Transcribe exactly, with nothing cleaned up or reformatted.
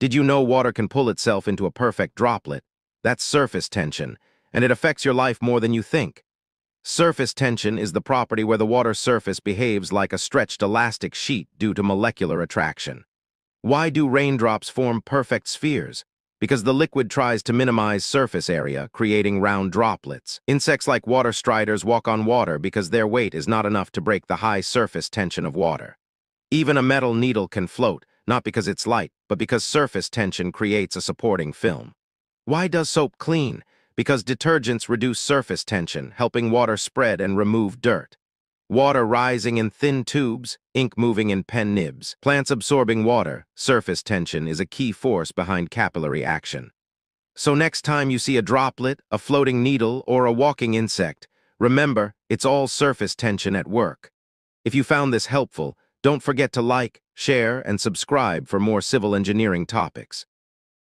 Did you know water can pull itself into a perfect droplet? That's surface tension, and it affects your life more than you think. Surface tension is the property where the water surface behaves like a stretched elastic sheet due to molecular attraction. Why do raindrops form perfect spheres? Because the liquid tries to minimize surface area, creating round droplets. Insects like water striders walk on water because their weight is not enough to break the high surface tension of water. Even a metal needle can float, not because it's light, but because surface tension creates a supporting film. Why does soap clean? Because detergents reduce surface tension, helping water spread and remove dirt. Water rising in thin tubes, ink moving in pen nibs. Plants absorbing water, surface tension is a key force behind capillary action. So next time you see a droplet, a floating needle, or a walking insect, remember, it's all surface tension at work. If you found this helpful, don't forget to like, share, and subscribe for more civil engineering topics.